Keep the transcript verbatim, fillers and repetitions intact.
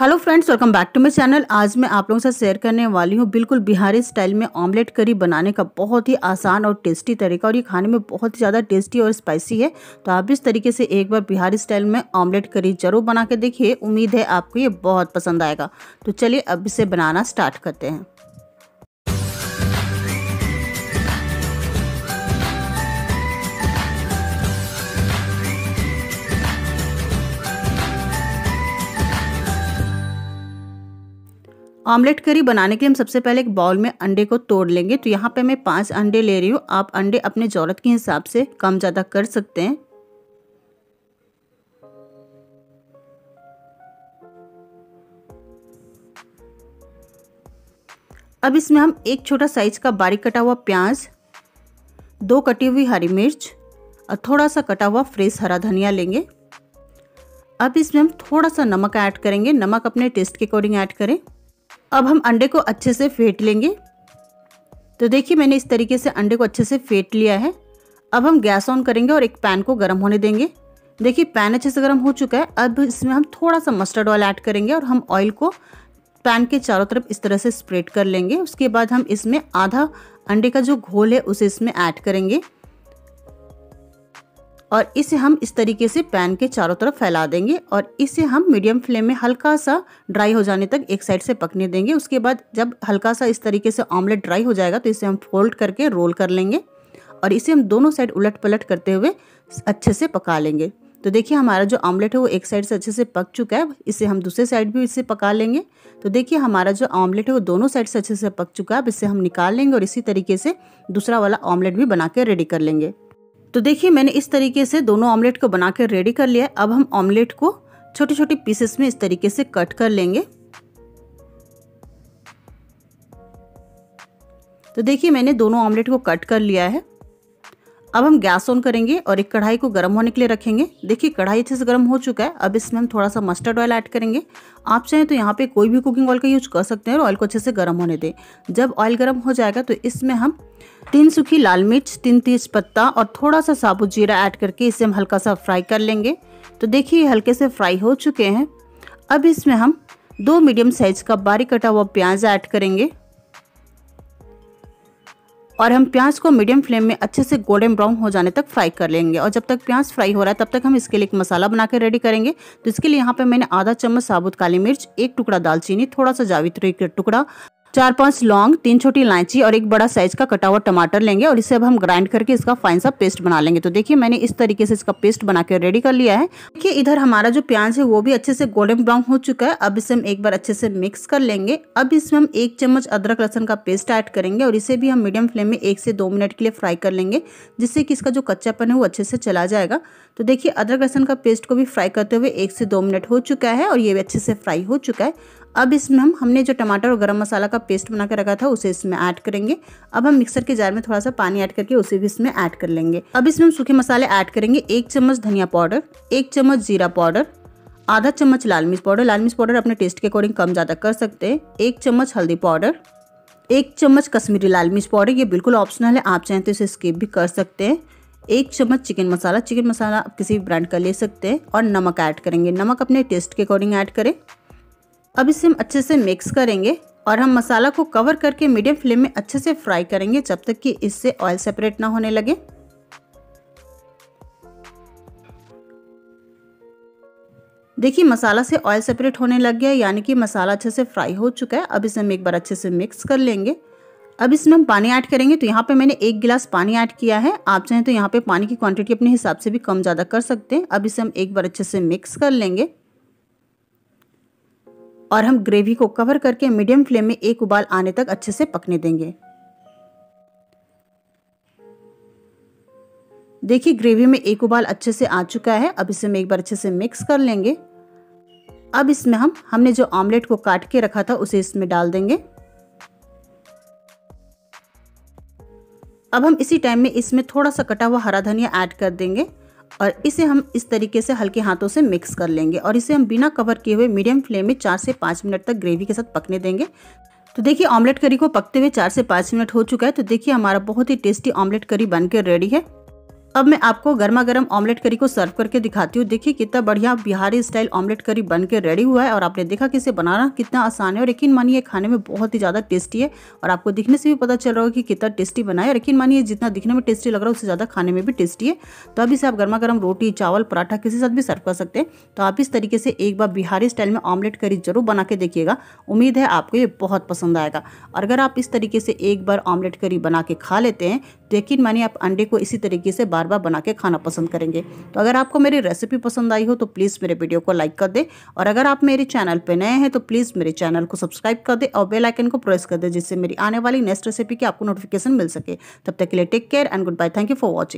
Hello friends, welcome back to my channel. आज मैं आप लोगों के साथ शेयर करने वाली हूँ बिल्कुल बिहारी स्टाइल में ऑमलेट करी बनाने का बहुत ही आसान और टेस्टी तरीका, और ये खाने में बहुत ही ज़्यादा टेस्टी और स्पाइसी है। तो आप इस तरीके से एक बार बिहारी स्टाइल में ऑमलेट करी जरूर बना के देखिए। उम्मीद है आपको ये बहुत पसंद आएगा। तो चलिए अब इसे बनाना स्टार्ट करते हैं। ऑमलेट करी बनाने के लिए हम सबसे पहले एक बाउल में अंडे को तोड़ लेंगे। तो यहाँ पे मैं पांच अंडे ले रही हूँ। आप अंडे अपने ज़रूरत के हिसाब से कम ज़्यादा कर सकते हैं। अब इसमें हम एक छोटा साइज का बारीक कटा हुआ प्याज, दो कटी हुई हरी मिर्च और थोड़ा सा कटा हुआ फ्रेश हरा धनिया लेंगे। अब इसमें हम थोड़ा सा नमक ऐड करेंगे। नमक अपने टेस्ट के अकॉर्डिंग ऐड करें। अब हम अंडे को अच्छे से फेंट लेंगे। तो देखिए मैंने इस तरीके से अंडे को अच्छे से फेंट लिया है। अब हम गैस ऑन करेंगे और एक पैन को गर्म होने देंगे। देखिए पैन अच्छे से गर्म हो चुका है। अब इसमें हम थोड़ा सा मस्टर्ड ऑयल ऐड करेंगे और हम ऑयल को पैन के चारों तरफ इस तरह से स्प्रेड कर लेंगे। उसके बाद हम इसमें आधा अंडे का जो घोल है उसे इसमें ऐड करेंगे और इसे हम इस तरीके से पैन के चारों तरफ फैला देंगे और इसे हम मीडियम फ्लेम में हल्का सा ड्राई हो जाने तक एक साइड से पकने देंगे। उसके बाद जब हल्का सा इस तरीके से ऑमलेट ड्राई हो जाएगा तो इसे हम फोल्ड करके रोल कर लेंगे और इसे हम दोनों साइड उलट पलट करते हुए अच्छे से पका लेंगे। तो देखिए हमारा जो ऑमलेट है वो एक साइड से अच्छे से पक चुका है। इसे हम दूसरे साइड भी इसे पका लेंगे। तो देखिए हमारा जो ऑमलेट है वो दोनों साइड से अच्छे से पक चुका है। अब इसे हम निकाल लेंगे और इसी तरीके से दूसरा वाला ऑमलेट भी बना के रेडी कर लेंगे। तो देखिए मैंने इस तरीके से दोनों ऑमलेट को बना कर रेडी कर लिया है। अब हम ऑमलेट को छोटे छोटे पीसेस में इस तरीके से कट कर लेंगे। तो देखिए मैंने दोनों ऑमलेट को कट कर लिया है। अब हम गैस ऑन करेंगे और एक कढ़ाई को गर्म होने के लिए रखेंगे। देखिए कढ़ाई अच्छे से गर्म हो चुका है। अब इसमें हम थोड़ा सा मस्टर्ड ऑयल ऐड करेंगे। आप चाहें तो यहाँ पे कोई भी कुकिंग ऑयल का यूज कर सकते हैं और ऑयल को अच्छे से गर्म होने दें। जब ऑयल गर्म हो जाएगा तो इसमें हम तीन सूखी लाल मिर्च, तीन तेज पत्ता और थोड़ा सा साबुत जीरा ऐड करके इसे हम हल्का सा फ्राई कर लेंगे। तो देखिए हल्के से फ्राई हो चुके हैं। अब इसमें हम दो मीडियम साइज का बारीक कटा हुआ प्याज ऐड करेंगे और हम प्याज को मीडियम फ्लेम में अच्छे से गोल्डन ब्राउन हो जाने तक फ्राई कर लेंगे। और जब तक प्याज फ्राई हो रहा है तब तक हम इसके लिए एक मसाला बना के रेडी करेंगे। तो इसके लिए यहाँ पे मैंने आधा चम्मच साबुत काली मिर्च, एक टुकड़ा दालचीनी, थोड़ा सा जावित्री का टुकड़ा, चार पांच लौंग, तीन छोटी इलायची और एक बड़ा साइज का कटा हुआ टमाटर लेंगे और इसे अब हम ग्राइंड करके इसका फाइन सा पेस्ट बना लेंगे। तो देखिए मैंने इस तरीके से इसका पेस्ट बना के रेडी कर लिया है। देखिए इधर हमारा जो प्याज है वो भी अच्छे से गोल्डन ब्राउन हो चुका है। अब इसे हम एक बार अच्छे से मिक्स कर लेंगे। अब इसमें हम एक चम्मच अदरक लहसुन का पेस्ट ऐड करेंगे और इसे भी हम मीडियम फ्लेम में एक से दो मिनट के लिए फ्राई कर लेंगे, जिससे कि इसका जो कच्चापन है वो अच्छे से चला जाएगा। तो देखिए अदरक लहसुन का पेस्ट को भी फ्राई करते हुए एक से दो मिनट हो चुका है और ये भी अच्छे से फ्राई हो चुका है। अब इसमें हम हमने जो टमाटर और गरम मसाला का पेस्ट बना के रखा था उसे इसमें ऐड करेंगे। अब हम मिक्सर के जार में थोड़ा सा पानी ऐड करके उसे भी इसमें ऐड कर लेंगे। अब इसमें हम सूखे मसाले ऐड करेंगे। एक चम्मच धनिया पाउडर, एक चम्मच जीरा पाउडर, आधा चम्मच लाल मिर्च पाउडर, लाल मिर्च पाउडर अपने टेस्ट के अकॉर्डिंग कम ज़्यादा कर सकते हैं, एक चम्मच हल्दी पाउडर, एक चम्मच कश्मीरी लाल मिर्च पाउडर, ये बिल्कुल ऑप्शनल है, आप चाहें तो इसे स्किप भी कर सकते हैं, एक चम्मच चिकन मसाला, चिकन मसाला आप किसी भी ब्रांड का ले सकते हैं और नमक ऐड करेंगे। नमक अपने टेस्ट के अकॉर्डिंग ऐड करें। अब इसे हम अच्छे से मिक्स करेंगे और हम मसाला को कवर करके मीडियम फ्लेम में अच्छे से फ्राई करेंगे जब तक कि इससे ऑयल सेपरेट ना होने लगे। देखिए मसाला से ऑयल सेपरेट होने लग गया है, यानी कि मसाला अच्छे से फ्राई हो चुका है। अब इसे हम एक बार अच्छे से मिक्स कर लेंगे। अब इसमें हम पानी ऐड करेंगे। तो यहाँ पे मैंने एक गिलास पानी ऐड किया है। आप चाहें तो यहाँ पे पानी की क्वांटिटी अपने हिसाब से भी कम ज़्यादा कर सकते हैं। अब इसे हम एक बार अच्छे से मिक्स कर लेंगे और हम ग्रेवी को कवर करके मीडियम फ्लेम में एक उबाल आने तक अच्छे से पकने देंगे। देखिए ग्रेवी में एक उबाल अच्छे से आ चुका है। अब इसे हम एक बार अच्छे से मिक्स कर लेंगे। अब इसमें हम हमने जो ऑमलेट को काट के रखा था उसे इसमें डाल देंगे। अब हम इसी टाइम में इसमें थोड़ा सा कटा हुआ हरा धनिया ऐड कर देंगे और इसे हम इस तरीके से हल्के हाथों से मिक्स कर लेंगे और इसे हम बिना कवर किए हुए मीडियम फ्लेम में चार से पाँच मिनट तक ग्रेवी के साथ पकने देंगे। तो देखिए ऑमलेट करी को पकते हुए चार से पाँच मिनट हो चुका है। तो देखिए हमारा बहुत ही टेस्टी ऑमलेट करी बनकर रेडी है। अब मैं आपको गर्मा गर्म ऑमलेट करी को सर्व करके दिखाती हूँ। देखिए कितना बढ़िया बिहारी स्टाइल ऑमलेट करी बन के रेडी हुआ है और आपने देखा कि इसे बनाना कितना आसान है और यकीन मानिए खाने में बहुत ही ज़्यादा टेस्टी है। और आपको दिखने से भी पता चल रहा होगा कि कितना टेस्टी बना है और यकीन मानिए जितना दिखने में टेस्टी लग रहा है उससे ज़्यादा खाने में भी टेस्टी है। तो अब इसे आप गर्मा गर्म रोटी चावल पराठा किसी साथ भी सर्व कर सकते हैं। तो आप इस तरीके से एक बार बिहारी स्टाइल में ऑमलेट करी जरूर बना के देखिएगा, उम्मीद है आपको ये बहुत पसंद आएगा। और अगर आप इस तरीके से एक बार ऑमलेट करी बना के खा लेते हैं तो यकीन मानिए आप अंडे को इसी तरीके से बार बार बना के खाना पसंद करेंगे। तो अगर आपको मेरी रेसिपी पसंद आई हो तो प्लीज़ मेरे वीडियो को लाइक कर दे और अगर आप मेरे चैनल पर नए हैं तो प्लीज़ मेरे चैनल को सब्सक्राइब कर दे और बेल आइकन को प्रेस कर दे जिससे मेरी आने वाली नेक्स्ट रेसिपी की आपको नोटिफिकेशन मिल सके। तब तक के लिए take care and goodbye. Thank you for watching.